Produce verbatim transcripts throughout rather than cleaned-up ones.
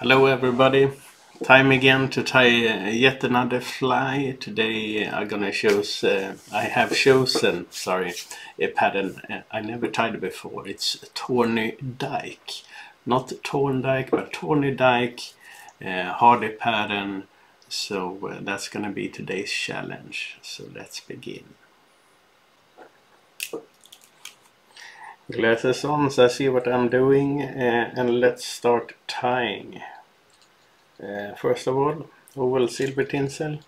Hello everybody, time again to tie uh, yet another fly. Today I'm gonna choose, uh, I have chosen, sorry, a pattern I never tied before. It's Thorny Dyke, not Torn Dyke, but Thorny Dyke, uh, Hardy pattern. So uh, that's gonna be today's challenge, so let's begin. Glasses on, so I see what I'm doing, uh, and let's start tying. Uh, first of all, oval silver tinsel.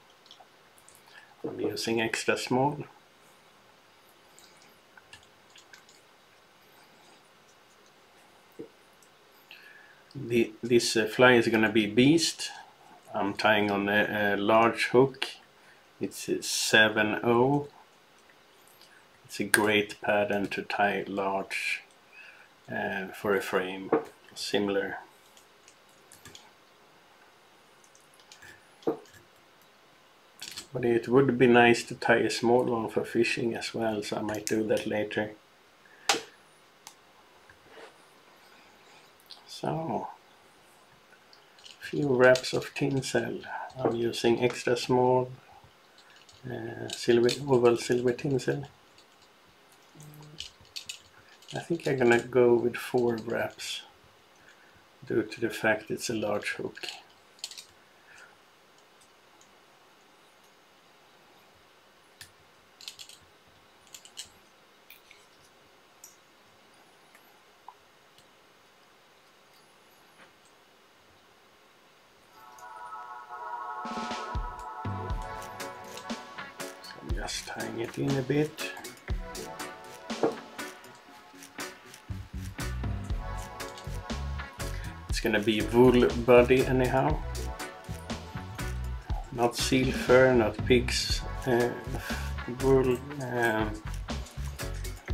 I'm using extra small. The, this uh, fly is going to be Beast. I'm tying on a, a large hook. It's seven oh. It's a great pattern to tie large uh, for a frame, similar. But it would be nice to tie a small one for fishing as well, so I might do that later. So, a few wraps of tinsel. I'm using extra small uh, silver, oval silver tinsel. I think I'm gonna go with four wraps due to the fact it's a large hook. So I'm just tying it in a bit. Gonna be wool body anyhow, not seal fur, not pig's uh, wool. um, I'm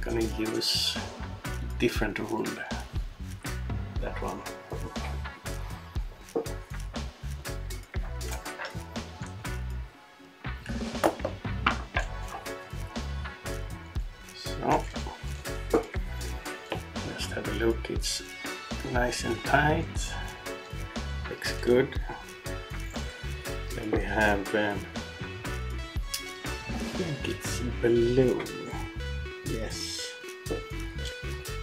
gonna use different wool, that one. So let's have a look. It's nice and tight, looks good. Then we have, um, I think it's blue, yes,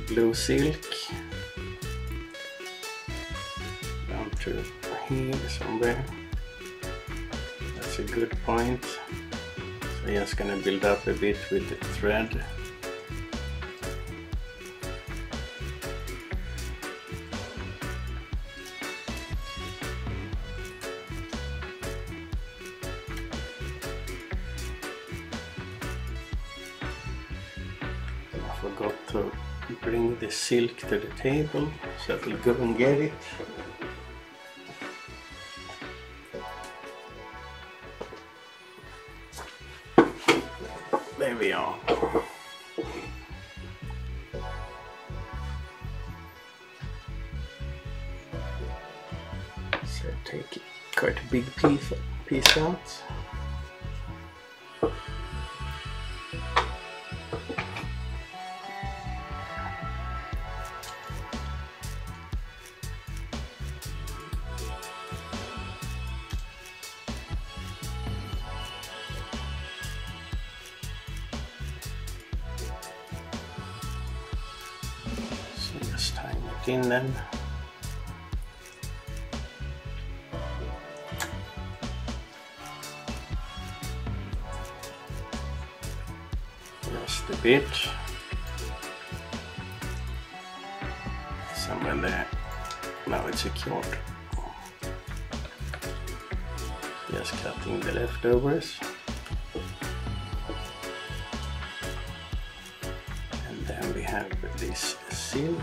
blue silk, down to here somewhere. That's a good point. So I'm just gonna build up a bit with the thread. Forgot to bring the silk to the table, so I will go and get it. There we are. So take quite a big piece, piece out. In them. Just a bit. Somewhere there. Now it's secured. Just cutting the leftovers. And then we have this silk.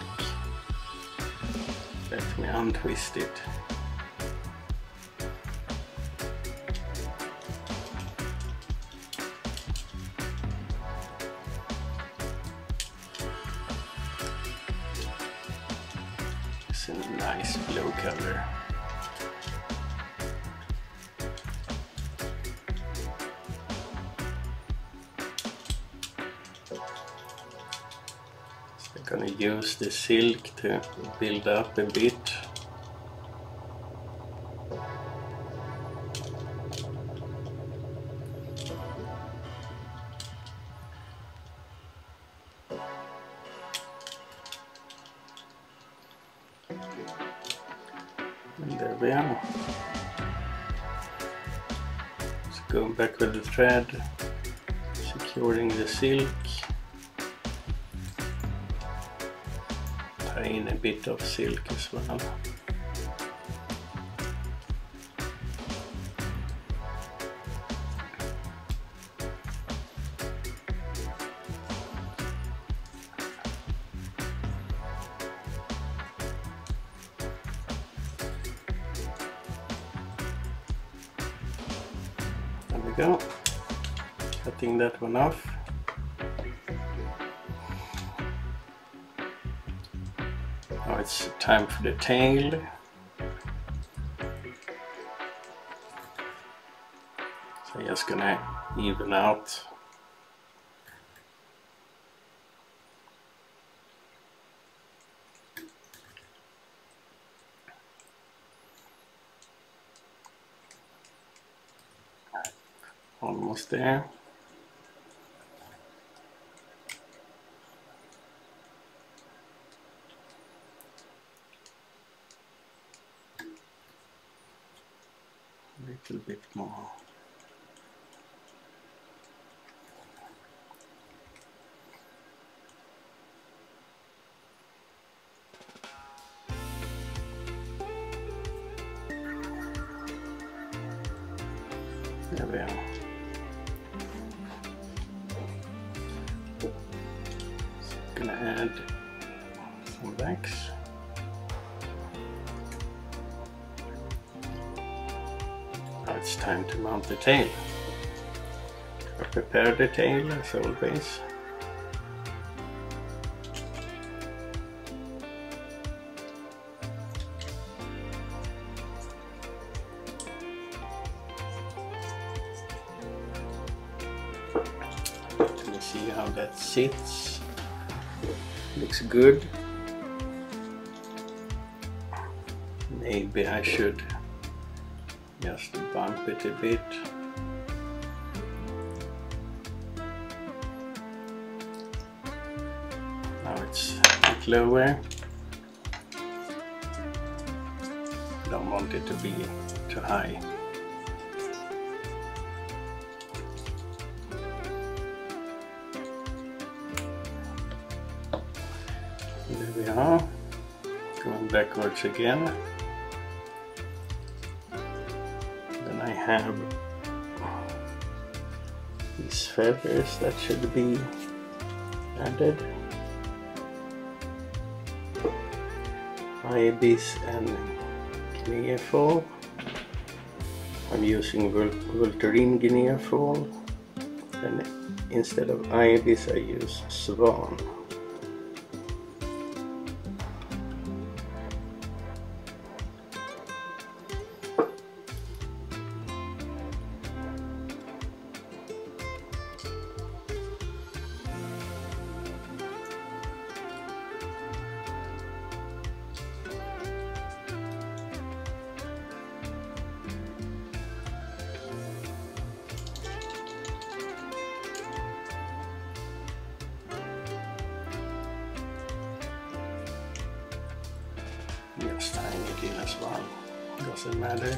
Let me untwist it. It's a nice blue color. Gonna use the silk to build up a bit. And there we are. So going back with the thread, securing the silk, tie in a bit of silk as well. Go, cutting that one off. Now it's time for the tail. So I'm just gonna even out. Almost there. A little bit more. There we are. Gonna add some backs. Now it's time to mount the tail. I prepare the tail as always. Let me see how that sits. Looks good. Maybe I should just bump it a bit. Now it's a bit lower. Don't want it to be too high. There we are, going backwards again. Then I have these feathers that should be added. Ibis and guinea fowl. I'm using Volterine guinea fowl, and instead of ibis I use swan. Just tying it in as well, doesn't matter,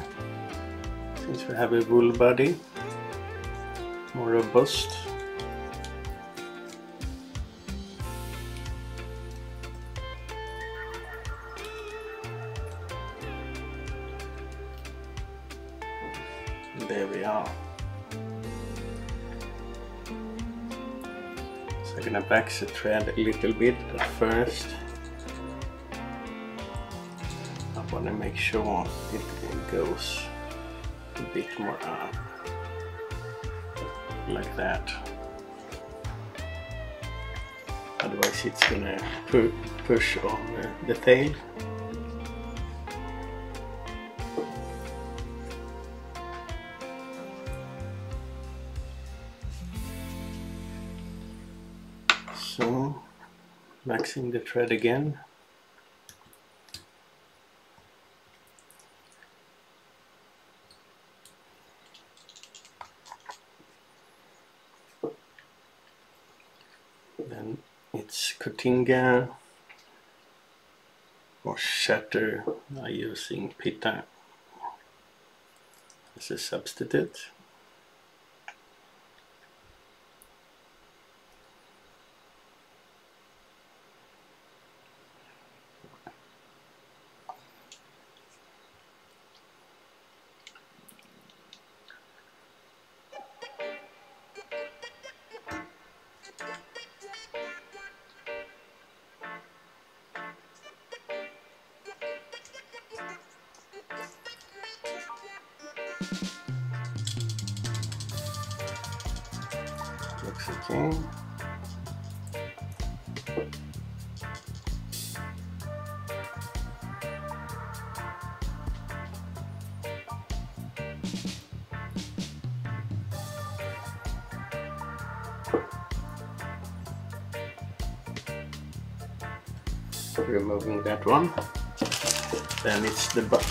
since we have a wool body, more robust. And there we are. So I'm gonna back the thread a little bit at first. I want to make sure it, it goes a bit more up, like that. Otherwise it's going to pu push on the, the tail. So, maxing the thread again. Then it's Cotinga or Chatterer are using pita as a substitute. Looks okay. Removing that one. Then it's the butt.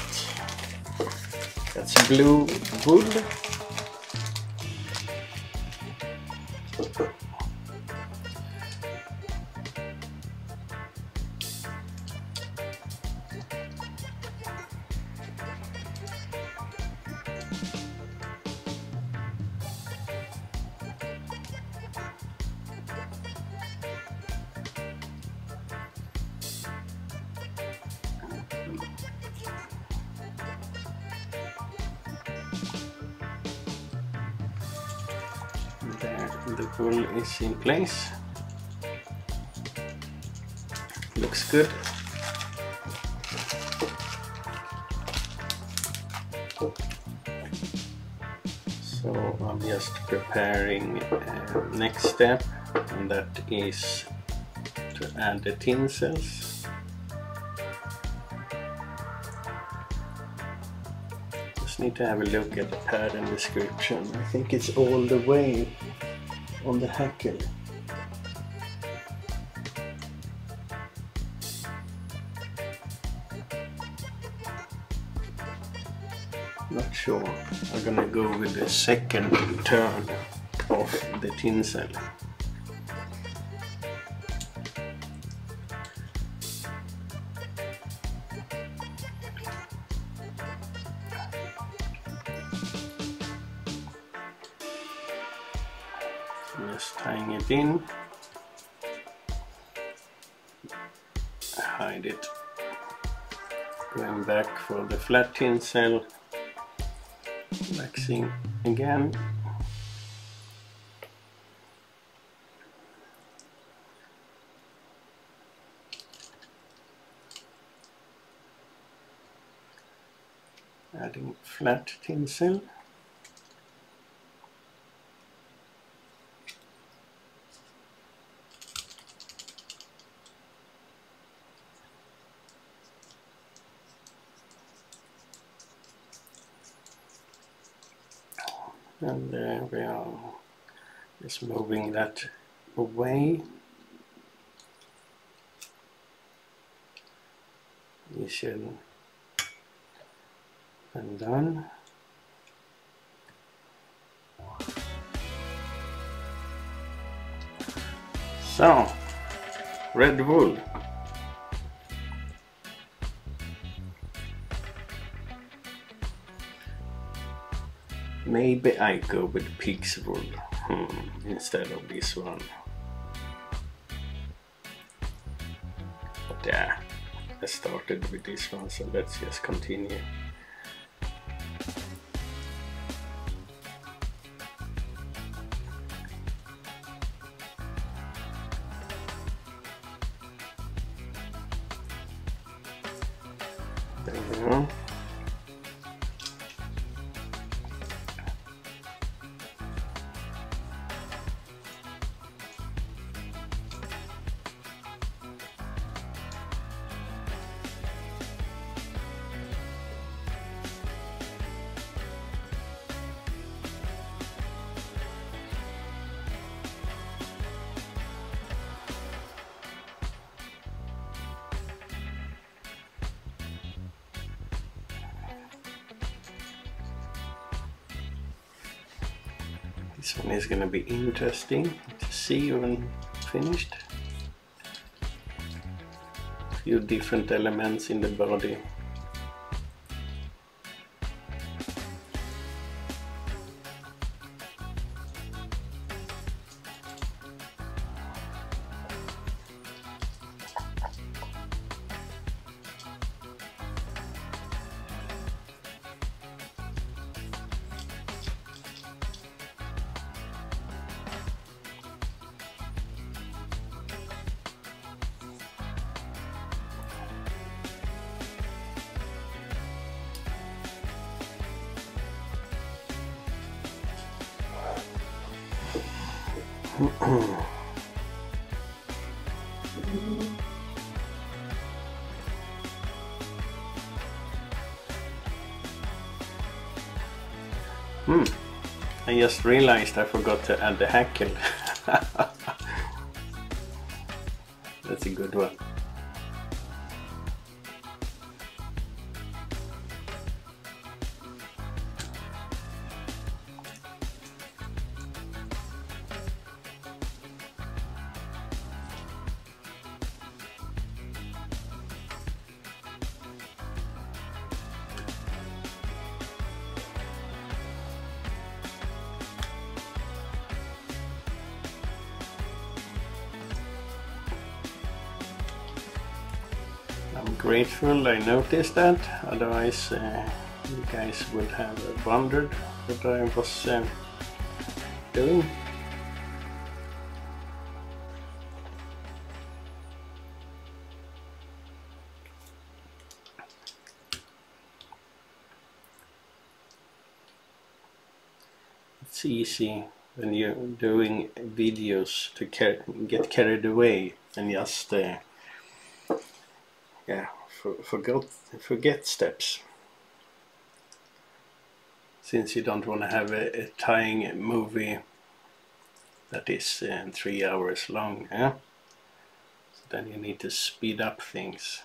That's blue wood. The wool is in place. Looks good. So I'm just preparing uh, next step, and that is to add the tinsels. Just need to have a look at the pattern description. I think it's all the way on the hackle. Not sure. I'm gonna go with the second turn of the tinsel. Just tying it in, hide it, going back for the flat tinsel, waxing again, adding flat tinsel. And there we are, just moving that away. Easier than done. So, red wool. Maybe I go with pig's wool hmm, instead of this one. But yeah, I started with this one, so let's just continue. There we go. This one is going to be interesting to see when finished. few different elements in the body. Hmm, I just realized I forgot to add the hackle. That's a good one. Grateful I noticed that, otherwise uh, you guys would have wondered what I was uh, doing. It's easy when you're doing videos to car get carried away and just uh, yeah. Forget, forget steps, since you don't want to have a, a tying movie that is uh, three hours long, eh? So then you need to speed up things.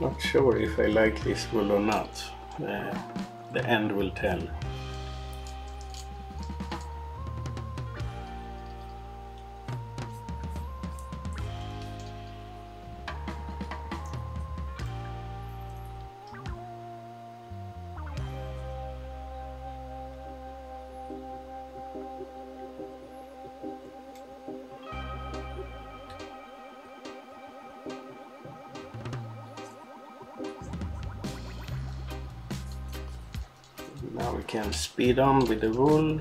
Not sure if I like this wool or not. Uh, the end will tell. Now we can speed on with the wool.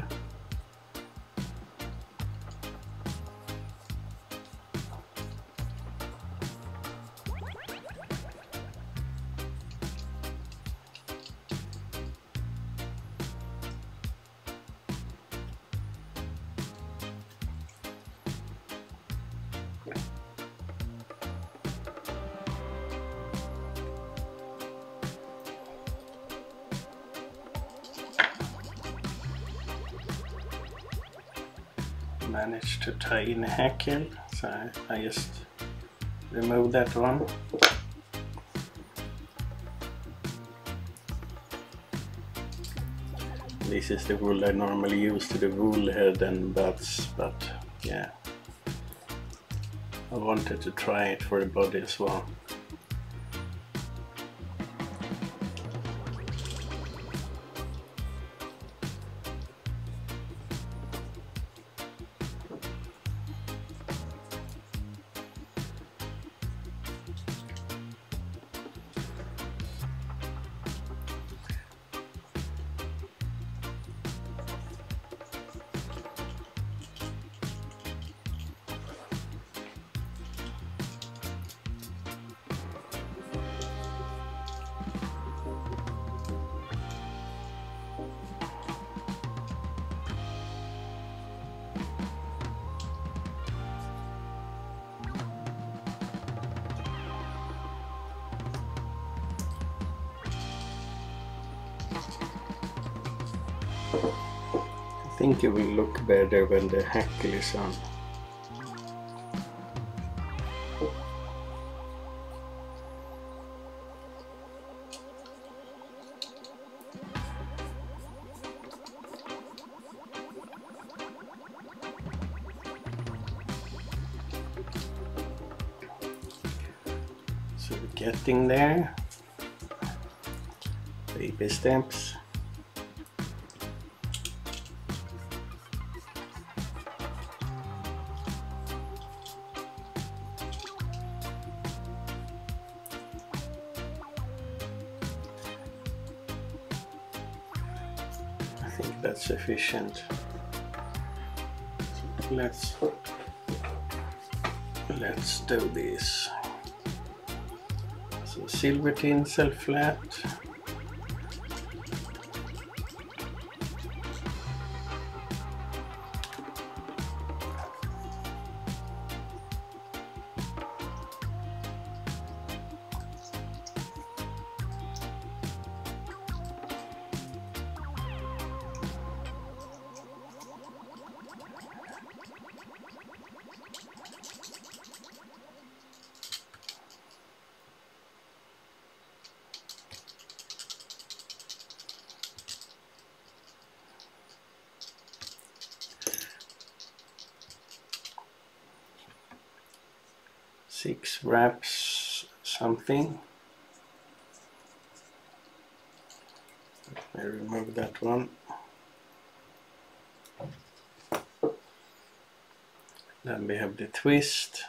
Managed to tie in a hackle, so I, I just remove that one. This is the wool I normally use to the wool head and butts, but yeah, I wanted to try it for the body as well. I think it will look better when the hackle is on. So we're getting there. Baby stamps. I think that's sufficient. Let's let's do this. So silver tinsel flat. Six wraps something. Let me remove that one. Then we have the twist,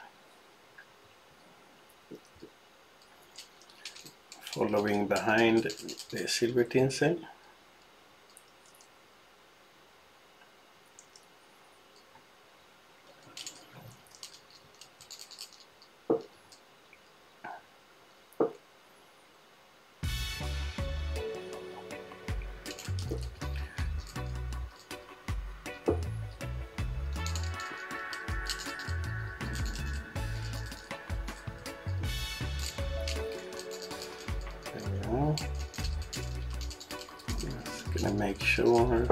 following behind the silver tinsel. Gonna make sure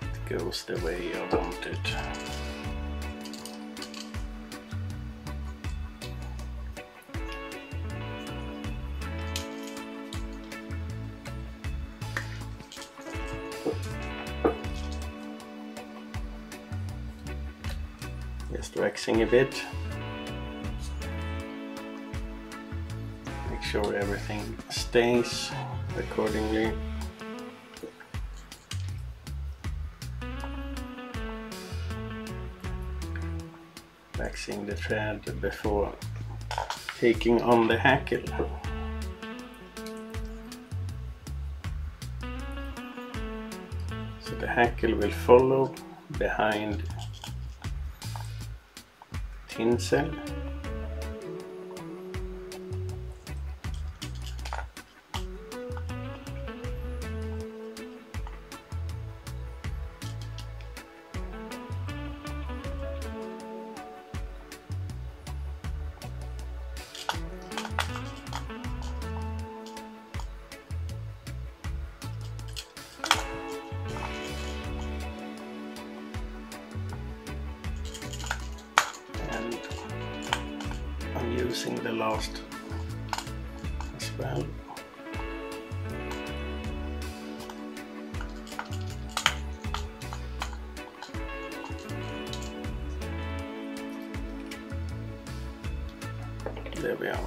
it goes the way I want it. Just waxing a bit. Make sure everything stays accordingly. Waxing the thread before taking on the hackle. So the hackle will follow behind tinsel. Using the last as well. There we are.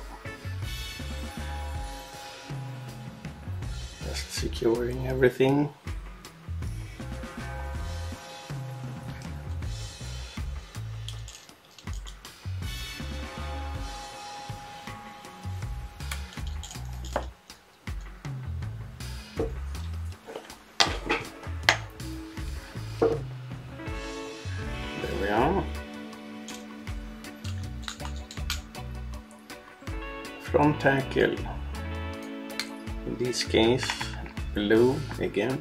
Just securing everything. Front tackle, in this case blue again,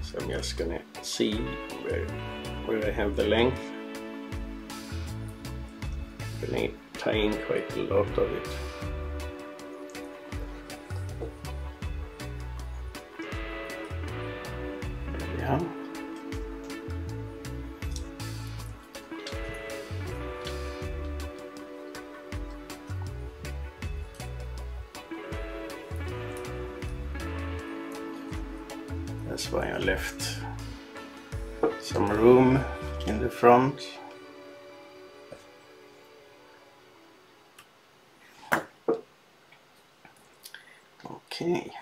so I'm just gonna see where, where I have the length. I'm gonna tie in quite a lot of it. There we are. That's why I left some room in the front. Okay.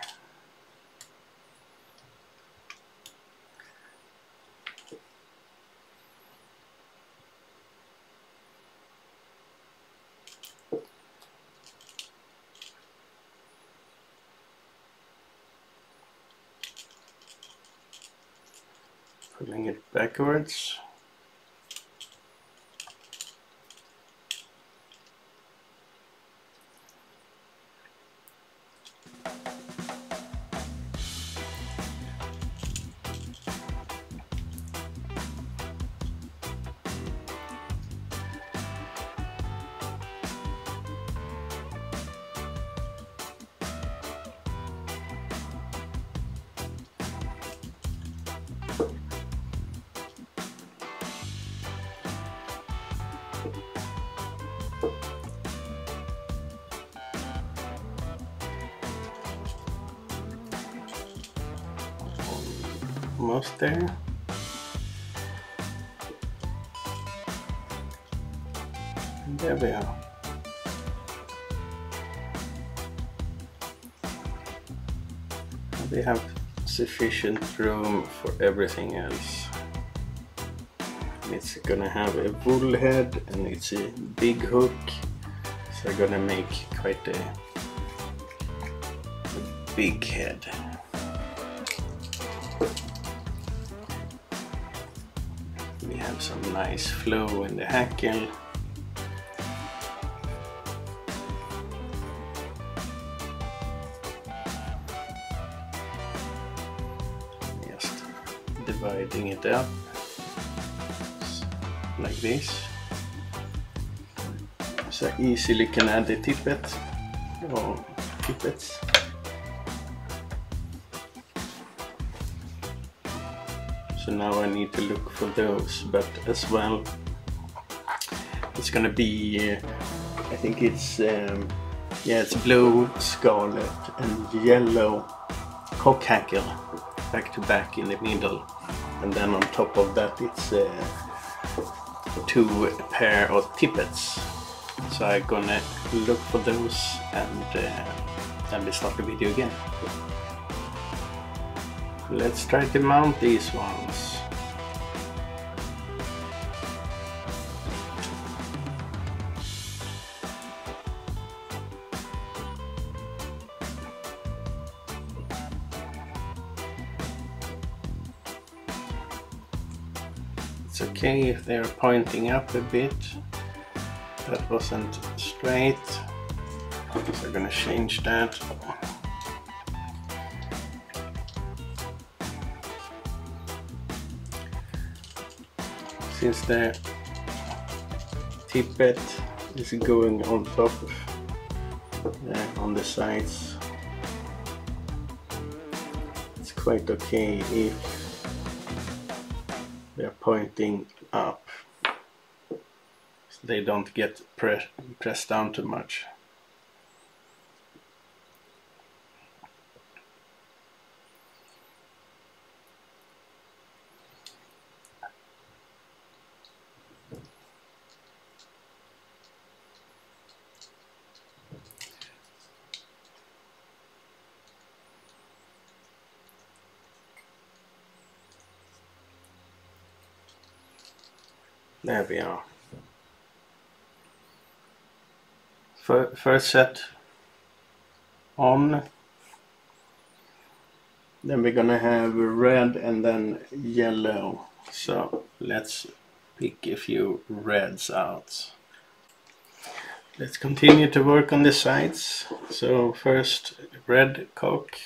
Putting it backwards. Almost there. And there we are. They have sufficient room for everything else. And it's gonna have a bull head and it's a big hook. So I'm gonna make quite a, a big head. We have some nice flow in the hackle. Just dividing it up like this, so easily can add the tippet or tippets. So now I need to look for those, but as well it's gonna be, uh, I think it's, um, yeah, it's blue, scarlet and yellow cock hackle back to back in the middle, and then on top of that it's uh, two pair of tippets. So I'm gonna look for those and uh, then we start the video again. Let's try to mount these ones. It's okay if they're pointing up a bit. That wasn't straight. So I'm gonna change that. Since the tippet is going on top, uh, on the sides, it's quite okay if they're pointing up, so they don't get pre pressed down too much. There we are. First set on. Then we're gonna have red and then yellow. So let's pick a few reds out. Let's continue to work on the sides. So first red cock.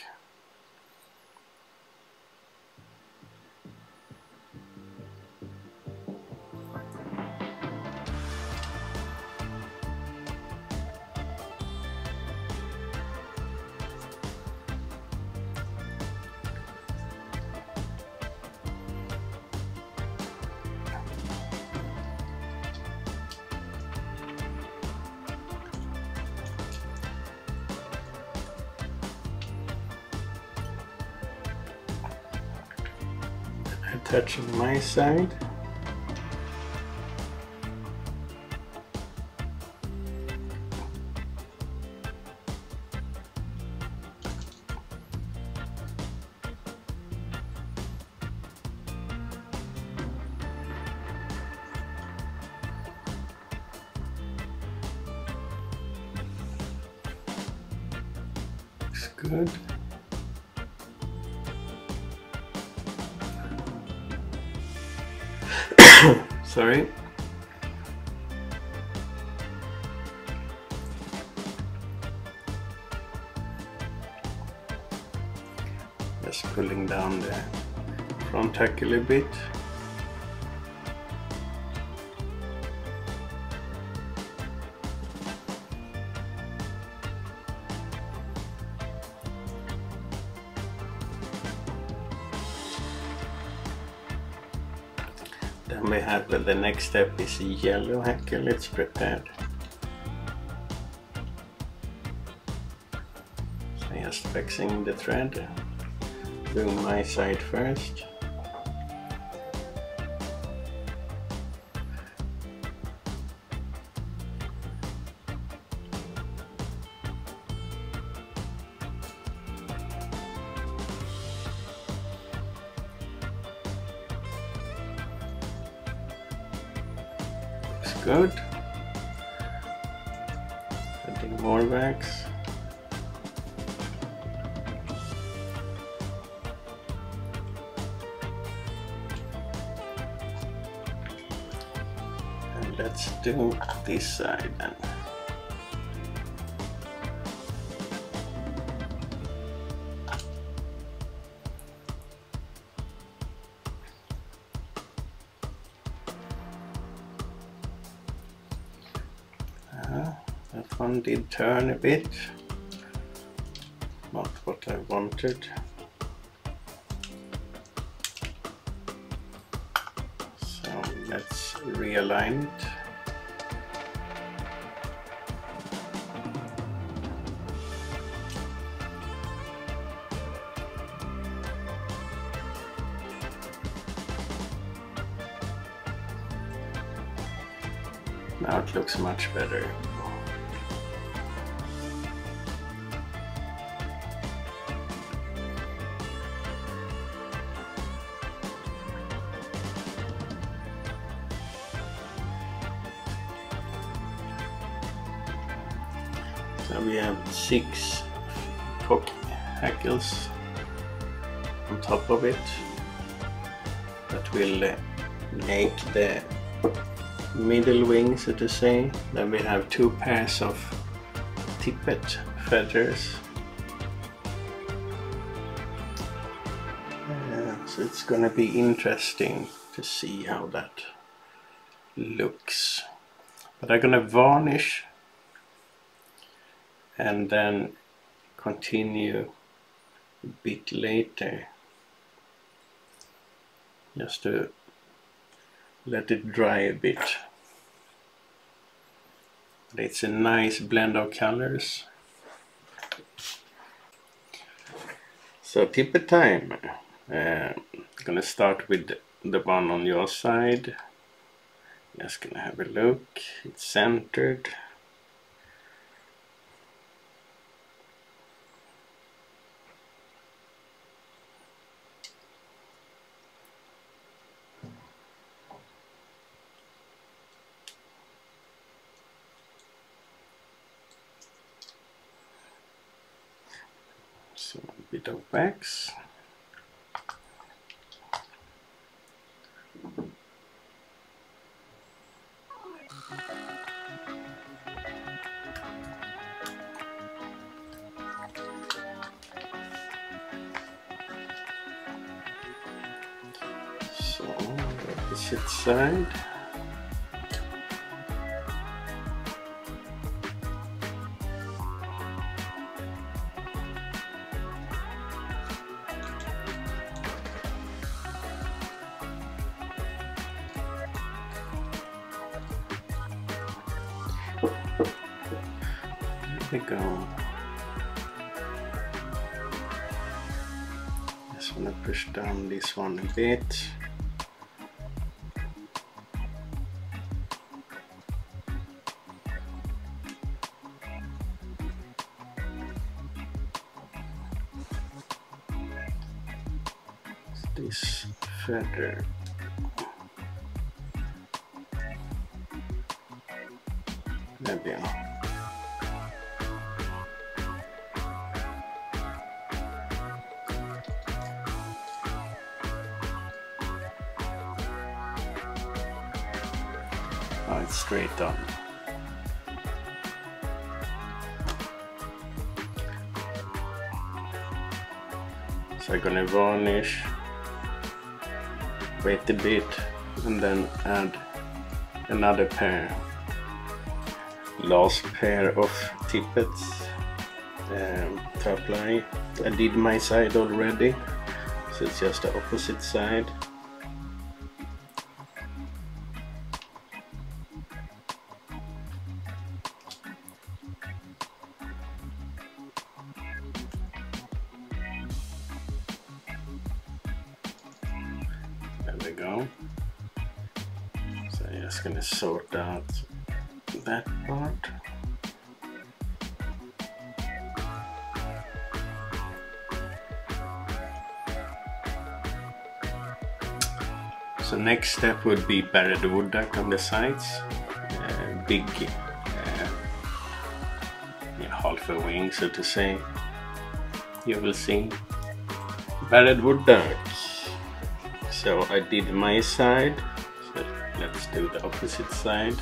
Touch on my side, looks good. Sorry. Just pulling down the front tack a little bit. Then we have the, the next step is yellow hackle. It's prepared. So just fixing the thread. Doing my side first. Looks good. Adding more wax. Let's do this side then. Uh, that one did turn a bit. Not what I wanted. So let's realign it. Now it looks much better. So we have six cock hackles on top of it that will uh, make the middle wing, so to say. Then we have two pairs of tippet feathers. Uh, so it's gonna be interesting to see how that looks. But I'm gonna varnish and then continue a bit later, just to let it dry a bit. But it's a nice blend of colors. So tippet time. Uh, I'm gonna start with the one on your side. Just gonna have a look. It's centered. So a bit of wax. So the opposite side. There we go. Just want to push down this one a bit. This feather. There we are. and straight down. So I'm gonna varnish, wait a bit, and then add another pair. Last pair of tippets um, to apply. I did my side already, so it's just the opposite side. There we go. So I'm just gonna sort out that part. So next step would be bury the wood duck on the sides. Uh, big, uh, yeah, half a wing, so to say. You will see buried wood duck. So I did my side, so let's do the opposite side.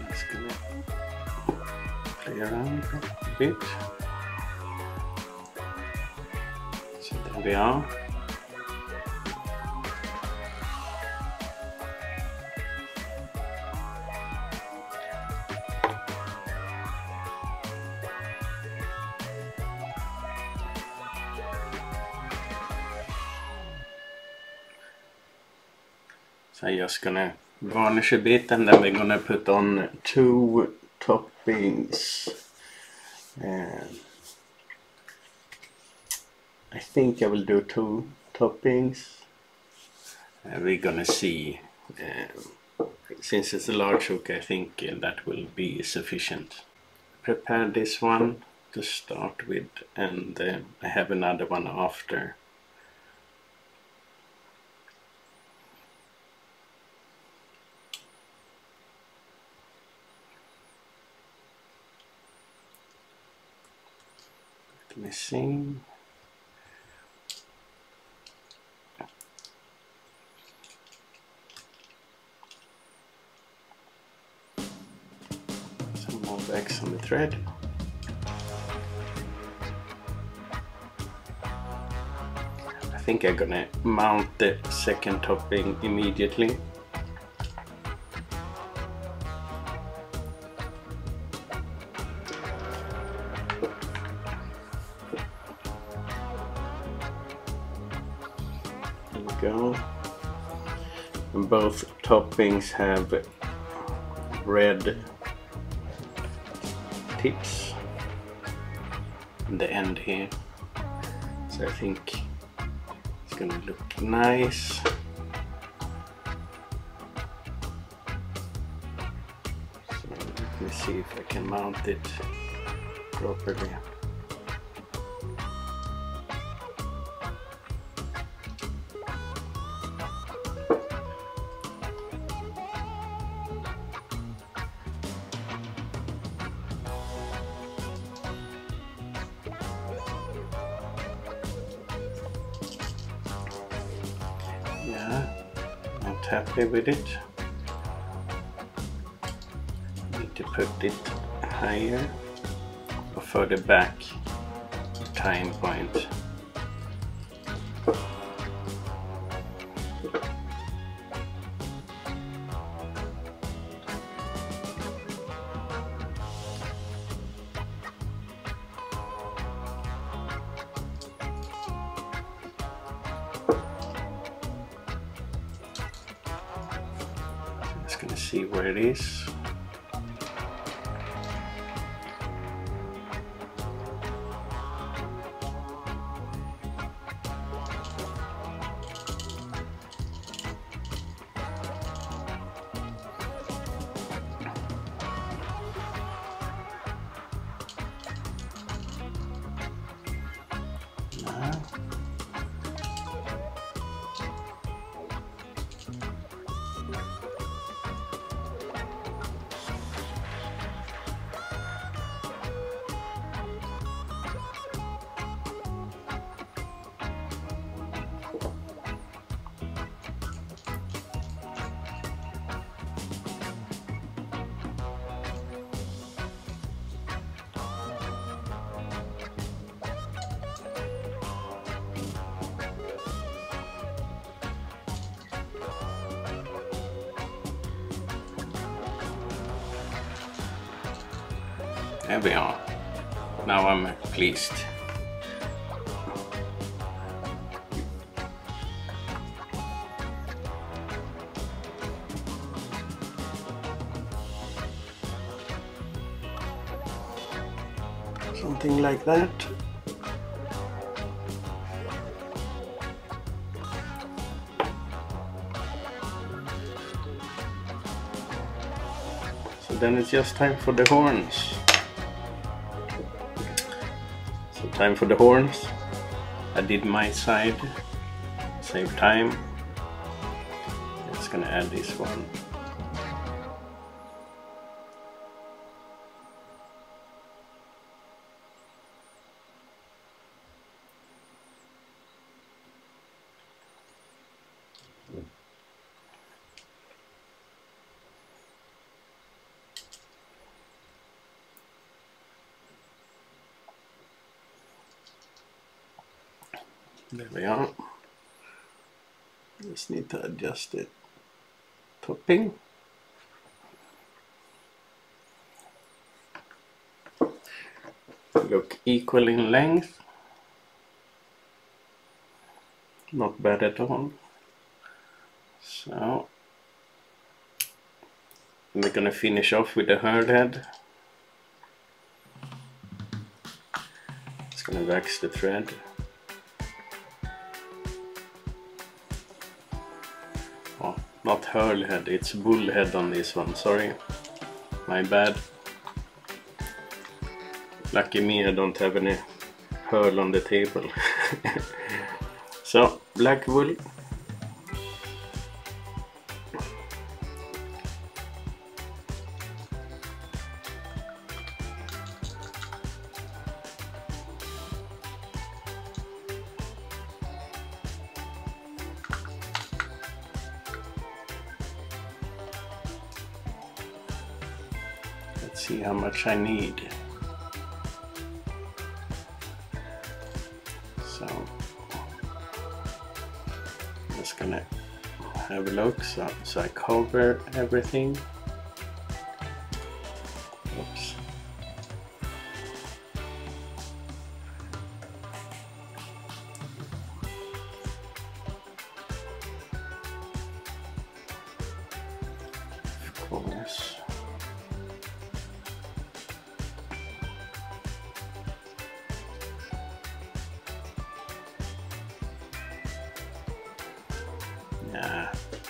Just gonna play around a bit. So there we are. I'm just gonna varnish a bit, and then we're gonna put on two toppings. Um, I think I will do two toppings. Uh, we're gonna see. Um, since it's a large hook, I think uh, that will be sufficient. Prepare this one to start with, and uh, I have another one after. Missing. Some more bags on the thread. I think I'm gonna mount the second topping immediately. Go. And both toppings have red tips in the end here, so I think it's gonna look nice. So let me see if I can mount it properly. Happy with it. Need to put it higher or further back tying point. Gonna see where it is. There we are. Now I'm pleased. Something like that. So then it's just time for the horns. So time for the horns. I did my side, save time. Just gonna add this one. There we are. Just need to adjust it. Topping. Look equal in length. Not bad at all. So we're gonna finish off with the herd head. It's gonna wax the thread. Not hurl head, it's bull head on this one, sorry, my bad. Lucky me, I don't have any hurl on the table. So, black wool. See how much I need. So I'm just gonna have a look. So, so I cover everything. Oops. Of course.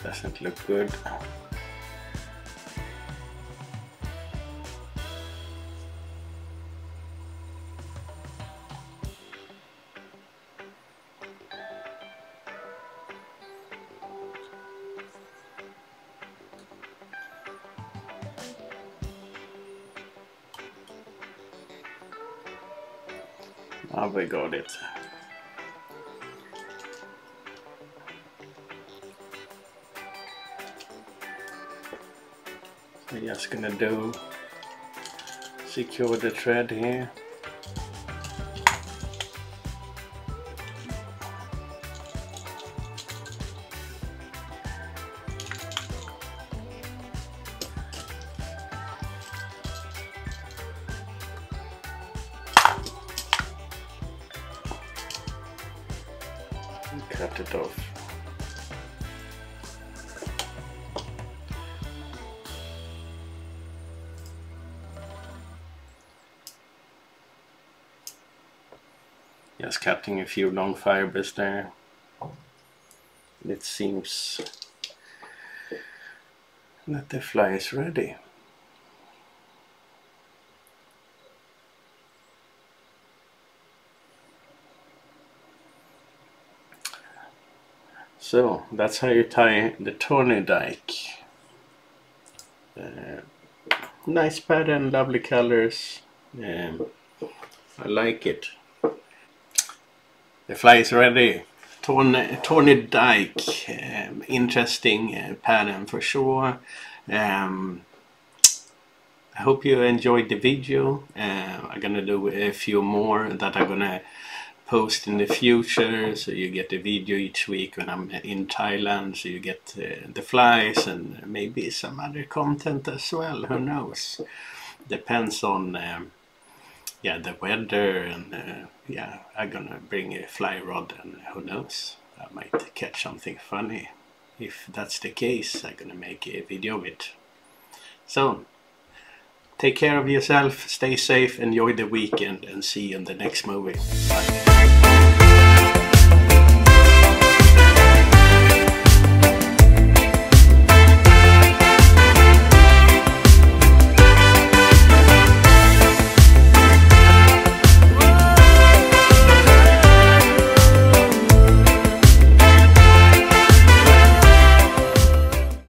Doesn't look good. Now we got it. I'm just gonna do secure the thread here. And cut it off. Just cutting a few long fibers there. It seems that the fly is ready. So that's how you tie the Thorny Dyke. Uh, nice pattern, lovely colors. Um, I like it. The fly is ready. Thorny, Thorny Dyke, um, interesting uh, pattern for sure. Um, I hope you enjoyed the video. Uh, I'm gonna do a few more that I'm gonna post in the future, so you get a video each week when I'm in Thailand, so you get uh, the flies and maybe some other content as well, who knows. Depends on um, yeah, the weather, and uh, yeah, I'm gonna bring a fly rod, and who knows, I might catch something funny. If that's the case, I'm gonna make a video of it. So, take care of yourself, stay safe, enjoy the weekend, and see you in the next movie. Bye.